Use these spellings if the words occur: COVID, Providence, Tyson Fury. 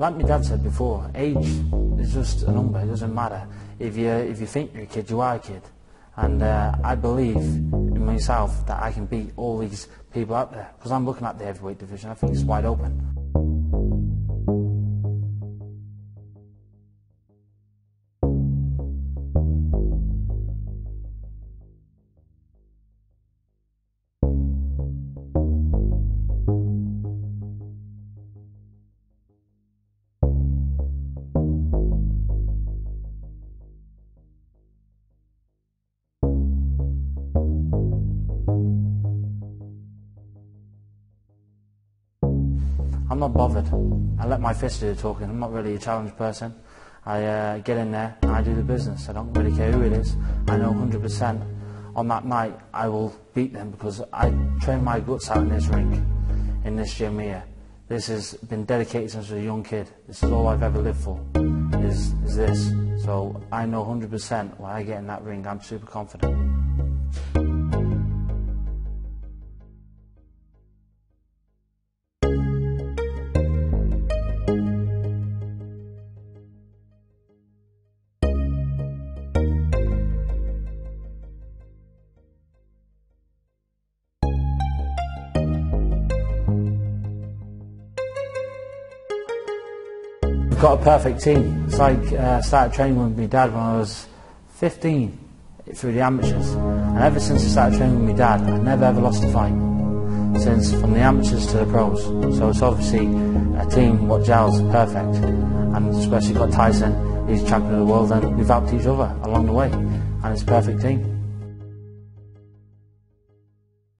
Like my dad said before, age is just a number, it doesn't matter. If you think you're a kid, you are a kid. And I believe in myself that I can beat all these people out there, because I'm looking at the heavyweight division, I think it's wide open. I'm not bothered. I let my fists do the talking. I'm not really a challenged person. I get in there and I do the business. I don't really care who it is. I know 100% on that night I will beat them, because I train my guts out in this ring, in this gym here. This has been dedicated since I was a young kid. This is all I've ever lived for, is this. So I know 100% when I get in that ring, I'm super confident. Got a perfect team. It's like I started training with my dad when I was 15 through the amateurs, and ever since I started training with my dad I never ever lost a fight, since from the amateurs to the pros. So it's obviously a team what gels perfect, and especially got Tyson, he's champion of the world, and we've helped each other along the way, and it's a perfect team.